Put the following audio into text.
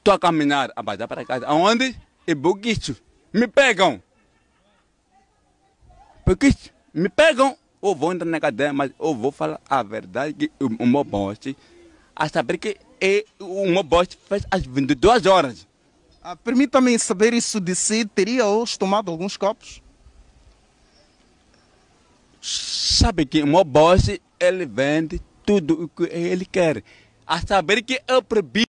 Estou a caminhar, a bater para casa. Aonde? E boquicho. Me pegam. Boquicho. Me pegam. Ou vou entrar na cadeia, mas eu vou falar a verdade que o meu boss, a saber que o meu boss fez às 22 horas. Ah, permita-me saber isso de si, teria hoje tomado alguns copos? Sabe que o meu boss, ele vende tudo o que ele quer. A saber que eu proibi.